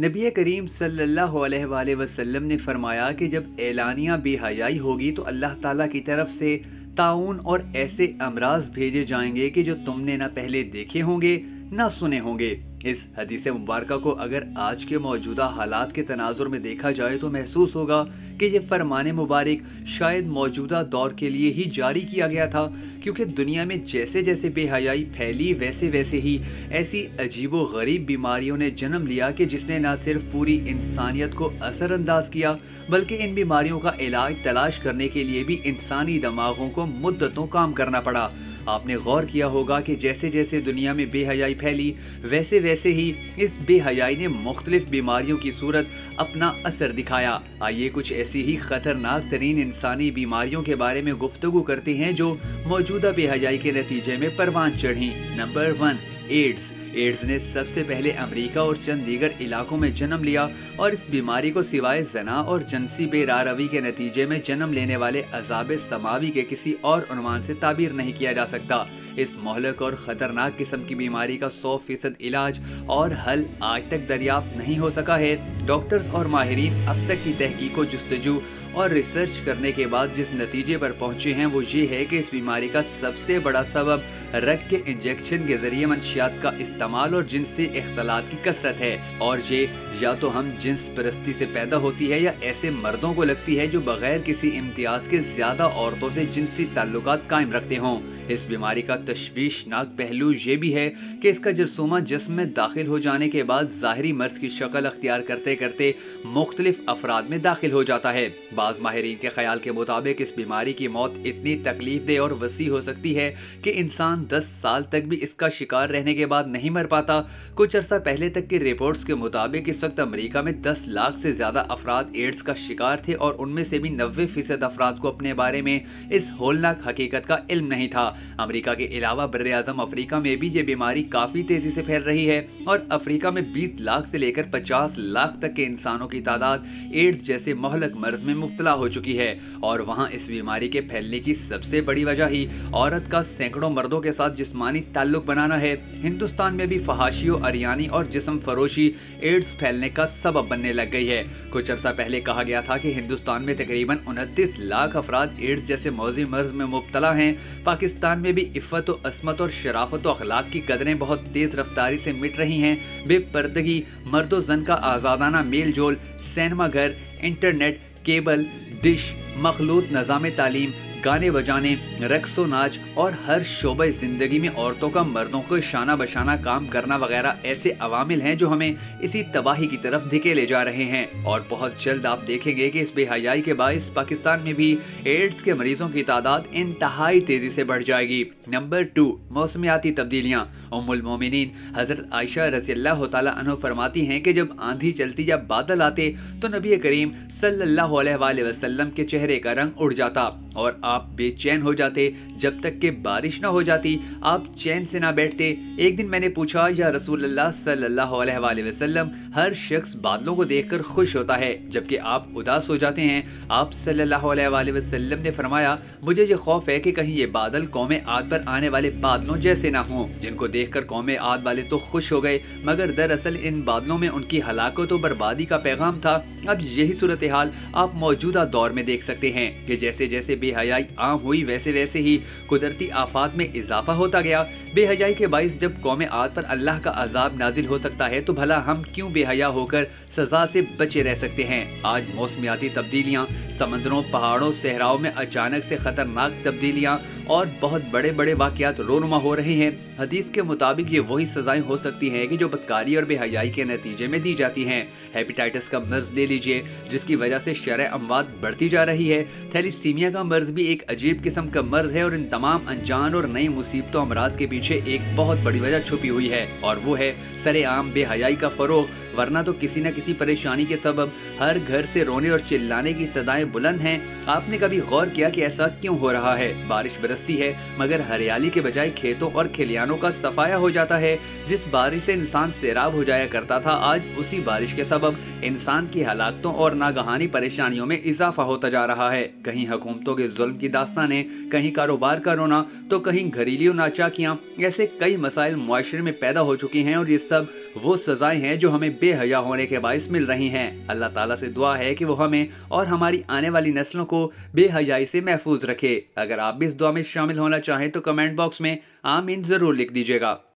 नबी करीम सल्लल्लाहु अलैहि वसल्लम ने फरमाया कि जब एलानिया बेहयाई होगी तो अल्लाह ताला की तरफ से ताउन और ऐसे अमराज भेजे जाएंगे कि जो तुमने ना पहले देखे होंगे ना सुने होंगे। इस हदीस मुबारक को अगर आज के मौजूदा हालात के तनाजुर में देखा जाए तो महसूस होगा कि ये फरमान मुबारक शायद मौजूदा दौर के लिए ही जारी किया गया था, क्योंकि दुनिया में जैसे जैसे बेहयाई फैली वैसे वैसे ही ऐसी अजीबो गरीब बीमारियों ने जन्म लिया कि जिसने ना सिर्फ पूरी इंसानियत को असरअंदाज किया बल्कि इन बीमारियों का इलाज तलाश करने के लिए भी इंसानी दिमागों को मुद्दतों काम करना पड़ा। आपने गौर किया होगा कि जैसे जैसे दुनिया में बेहयाई फैली वैसे वैसे ही इस बेहयाई ने मुख्तलिफ बीमारियों की सूरत अपना असर दिखाया। आइए कुछ ऐसी ही ख़तरनाक तरीन इंसानी बीमारियों के बारे में गुफ्तगू करते हैं जो मौजूदा बेहयाई के नतीजे में परवान चढ़ी। Number 1, ads. एड्स ने सबसे पहले अमेरिका और चंद दीगर इलाकों में जन्म लिया और इस बीमारी को सिवाय जना और जिनसी बेरारवी के नतीजे में जन्म लेने वाले अजाब समावी के किसी और उन्वान से ताबीर नहीं किया जा सकता। इस मोहलक और ख़तरनाक किस्म की बीमारी का 100% इलाज और हल आज तक दरियाफ्त नहीं हो सका है। डॉक्टर्स और माहिरीन अब तक की तहकीकों जस्तजू और रिसर्च करने के बाद जिस नतीजे पर पहुँचे हैं वो ये है कि इस बीमारी का सबसे बड़ा सबब रक्त के इंजेक्शन के जरिए मंशियात का इस्तेमाल और जिनसी इख्तलात की कसरत है, और ये या तो हम जिन्स परस्ती से पैदा होती है या ऐसे मर्दों को लगती है जो बगैर किसी इम्तियाज के ज़्यादा औरतों से जिनसी ताल्लुकात कायम रखते हों। इस बीमारी का तश्वीशनाक पहलू ये भी है कि इसका जरसूमा जिस्म में दाखिल हो जाने के बाद ज़ाहरी मर्ज़ की शक्ल अख्तियार करते करते मुख्तलिफ अफराद में दाखिल हो जाता है। बाज़ माहिरीन के ख्याल के मुताबिक इस बीमारी की मौत इतनी तकलीफदेह और वसी हो सकती है कि इंसान 10 साल तक भी इसका शिकार रहने के बाद नहीं मर पाता। कुछ अर्सा पहले तक की रिपोर्ट्स के मुताबिक इस वक्त अमेरिका में 10 लाख से ज़्यादा अफराद एड्स का शिकार थे और उनमें से भी 90% अफराद को अपने बारे में इस होलनाक हकीकत का इल्म नहीं था। अमेरिका के अलावा बरआज़म अफ्रीका में भी ये बीमारी काफ़ी तेज़ी से फैल रही है और अफ्रीका में 20 लाख से लेकर 50 लाख तक के इंसानों की तादाद एड्स जैसे मोहलक मर्ज में मुब्तला हो चुकी है। और वहाँ इस बीमारी के फैलने की सबसे बड़ी वजह ही औरत का सैकड़ों मर्दों के साथ जिस्मानी ताल्लुक बनाना है। हिंदुस्तान में भी फहाशी और अरियानी और जिस्म फरोशी एड्स फैलने का सबब बनने लग गई है। कुछ अर्सा पहले कहा गया था कि हिंदुस्तान में तकरीबन 29 लाख अफराद एड्स जैसे मौजी मर्ज में मुब्तला हैं। पाकिस्तान में भी इफ़्फ़त व अस्मत और शराफत व अखलाक की कदरें बहुत तेज़ रफ्तारी से मिट रही हैं। बेपर्दगी, मर्द व जन का आज़ादाना मेल जोल, सिनेमा घर, इंटरनेट, केबल, डिश, मखलूत निज़ाम तालीम, गाने बजाने, रक्सो नाच और हर शोबे ज़िंदगी में औरतों का मर्दों को शाना बशाना काम करना वगैरह ऐसे अवामिल हैं जो हमें इसी तबाही की तरफ धकेले जा रहे हैं। और बहुत जल्द आप देखेंगे कि इस बेहयाई के बायस पाकिस्तान में भी एड्स के मरीजों की तादाद इंतहाई तेज़ी से बढ़ जाएगी। नंबर 2, मौसमियाती तब्दीलियाँ। उम्मुल मोमिनीन हज़रत आयशा रज़ियल्लाहु तआला अन्हा फरमाती हैं कि जब आंधी चलती या बादल आते तो नबी करीम सल्लल्लाहु अलैहि वसल्लम के चेहरे का रंग उड़ जाता और आप बेचैन हो जाते। जब तक कि बारिश ना हो जाती आप चैन से ना बैठते। एक दिन मैंने पूछा, या रसूलल्लाह सल्लल्लाहु अलैहि वसल्लम, हर शख्स बादलों को देखकर खुश होता है जबकि आप उदास हो जाते हैं। आप सल्लल्लाहु अलैहि वसल्लम ने फरमाया, मुझे ये खौफ है कि कहीं ये बादल कौमे आद पर आने वाले बादलों जैसे ना हों, जिनको देखकर कौमे आद वाले तो खुश हो गए मगर दरअसल इन बादलों में उनकी हलाकत और बर्बादी का पैगाम था। अब यही सूरत हाल आप मौजूदा दौर में देख सकते हैं कि जैसे जैसे बेहयाई आम हुई वैसे वैसे ही कुदरती आफात में इजाफा होता गया। बेहयाई के बाइस जब कौमे आद पर अल्लाह का अजाब नाजिल हो सकता है तो भला हम क्यों बेहया होकर सजा से बचे रह सकते हैं। आज मौसमियाती तब्दीलियाँ, समंदरों, पहाड़ों, सहराओं में अचानक से खतरनाक तब्दीलियाँ और बहुत बड़े बड़े वाक़यात रोनुमा हो रहे हैं। हदीस के मुताबिक ये वही सज़ाएँ हो सकती हैं कि जो बदकारी और बेहयाई के नतीजे में दी जाती हैं। हेपेटाइटिस का मर्ज ले लीजिए जिसकी वजह से शरह अमवात बढ़ती जा रही है। थैलीसीमिया का मर्ज भी एक अजीब किस्म का मर्ज है और इन तमाम अनजान और नई मुसीबतों अमराज के पीछे एक बहुत बड़ी वजह छुपी हुई है और वो है सरेआम बेहयाई का फरोग। वरना तो किसी न किसी परेशानी के सबब हर घर से रोने और चिल्लाने की सदाएं बुलंद हैं। आपने कभी गौर किया कि ऐसा क्यों हो रहा है? बारिश बरसती है मगर हरियाली के बजाय खेतों और खलियानों का सफाया हो जाता है। जिस बारिश से इंसान सैराब हो जाया करता था, आज उसी बारिश के सबब इंसान की हलाकतों और नागहानी परेशानियों में इजाफा होता जा रहा है। कहीं हुकूमतों के जुल्म की दास्तानें, कहीं कारोबार का रोना तो कहीं घरेलू नाचाकियाँ, ऐसे कई मसाइल मुआशरे में पैदा हो चुके हैं और ये सब वो सजाएं हैं जो हमें बेहया होने के बायस मिल रही हैं। अल्लाह ताला से दुआ है कि वो हमें और हमारी आने वाली नस्लों को बेहयाई से महफूज रखे। अगर आप भी इस दुआ में शामिल होना चाहें तो कमेंट बॉक्स में आमीन ज़रूर लिख दीजिएगा।